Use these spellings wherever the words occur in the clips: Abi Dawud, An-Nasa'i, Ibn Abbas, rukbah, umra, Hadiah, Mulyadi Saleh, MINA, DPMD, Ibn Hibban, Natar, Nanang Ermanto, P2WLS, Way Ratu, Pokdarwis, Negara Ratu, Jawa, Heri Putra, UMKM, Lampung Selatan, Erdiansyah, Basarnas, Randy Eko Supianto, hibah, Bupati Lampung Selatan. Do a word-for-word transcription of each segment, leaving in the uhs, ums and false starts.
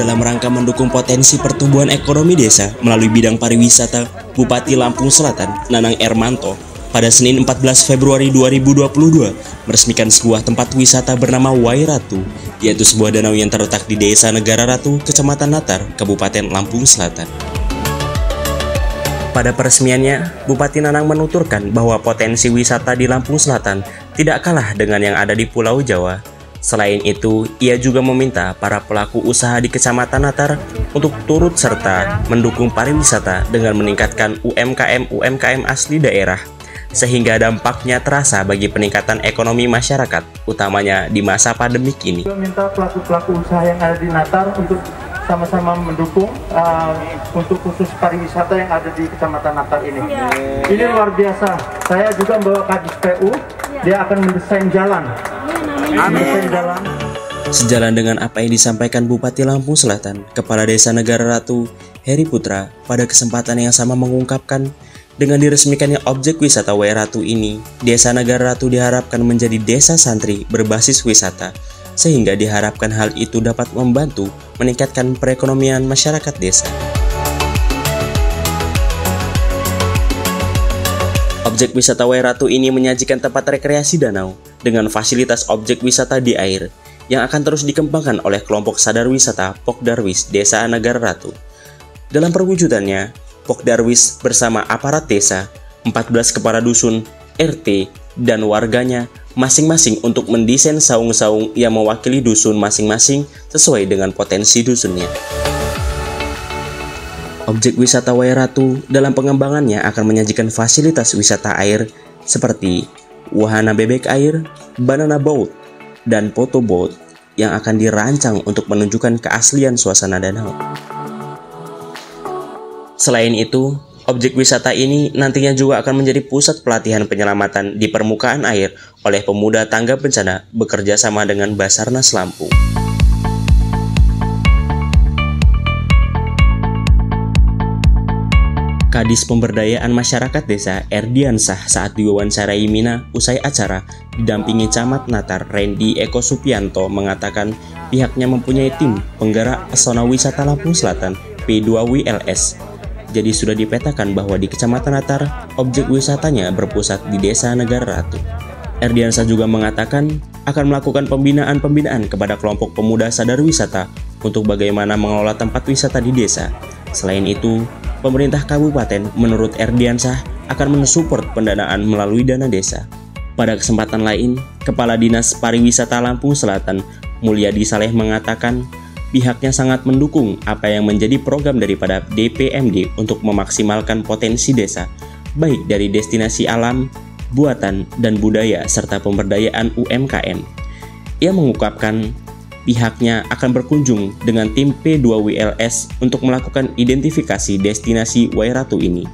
dalam rangka mendukung potensi pertumbuhan ekonomi desa melalui bidang pariwisata Bupati Lampung Selatan, Nanang Ermanto, pada Senin empat belas Februari dua ribu dua puluh dua meresmikan sebuah tempat wisata bernama Way Ratu, yaitu sebuah danau yang terletak di Desa Negara Ratu, Kecamatan Natar, Kabupaten Lampung Selatan. Pada peresmiannya, Bupati Nanang menuturkan bahwa potensi wisata di Lampung Selatan tidak kalah dengan yang ada di Pulau Jawa. Selain itu, ia juga meminta para pelaku usaha di Kecamatan Natar untuk turut serta mendukung pariwisata dengan meningkatkan U M K M U M K M asli daerah, sehingga dampaknya terasa bagi peningkatan ekonomi masyarakat, utamanya di masa pandemik ini. Saya minta pelaku-pelaku usaha yang ada di Natar untuk sama-sama mendukung uh, untuk khusus pariwisata yang ada di Kecamatan Natar ini. Ya. Ini luar biasa. Saya juga membawa Kadis P U, ya. Dia akan mendesain jalan. Ya, mendesain jalan. Sejalan dengan apa yang disampaikan Bupati Lampung Selatan, Kepala Desa Negara Ratu, Heri Putra, pada kesempatan yang sama mengungkapkan, dengan diresmikannya objek wisata Way Ratu ini, Desa Negara Ratu diharapkan menjadi desa santri berbasis wisata, sehingga diharapkan hal itu dapat membantu meningkatkan perekonomian masyarakat desa. Objek wisata Way Ratu ini menyajikan tempat rekreasi danau dengan fasilitas objek wisata di air yang akan terus dikembangkan oleh kelompok sadar wisata Pokdarwis Desa Negara Ratu. Dalam perwujudannya, Pokdarwis bersama aparat desa, empat belas kepala dusun, R T, dan warganya masing-masing untuk mendesain saung-saung yang mewakili dusun masing-masing sesuai dengan potensi dusunnya. Objek wisata Way Ratu dalam pengembangannya akan menyajikan fasilitas wisata air seperti wahana bebek air, banana boat, dan photo boat yang akan dirancang untuk menunjukkan keaslian suasana danau. Selain itu, objek wisata ini nantinya juga akan menjadi pusat pelatihan penyelamatan di permukaan air oleh pemuda tanggap bencana bekerja sama dengan Basarnas Lampung. Kadis Pemberdayaan Masyarakat Desa Erdiansyah saat diwawancarai MINA usai acara didampingi Camat Natar Randy Eko Supianto mengatakan pihaknya mempunyai tim penggerak pesona wisata Lampung Selatan P dua W L S. Jadi sudah dipetakan bahwa di Kecamatan Natar, objek wisatanya berpusat di Desa Negara Ratu. Erdiansyah juga mengatakan akan melakukan pembinaan-pembinaan kepada kelompok pemuda sadar wisata untuk bagaimana mengelola tempat wisata di desa. Selain itu, pemerintah kabupaten menurut Erdiansyah akan mensupport pendanaan melalui dana desa. Pada kesempatan lain, Kepala Dinas Pariwisata Lampung Selatan, Mulyadi Saleh mengatakan, pihaknya sangat mendukung apa yang menjadi program daripada D P M D untuk memaksimalkan potensi desa, baik dari destinasi alam, buatan, dan budaya, serta pemberdayaan U M K M. Ia mengungkapkan, pihaknya akan berkunjung dengan tim P dua W L S untuk melakukan identifikasi destinasi Way Ratu ini,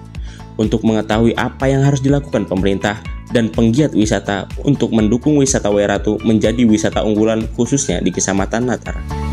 untuk mengetahui apa yang harus dilakukan pemerintah dan penggiat wisata untuk mendukung wisata Way Ratu menjadi wisata unggulan khususnya di Kecamatan Natar.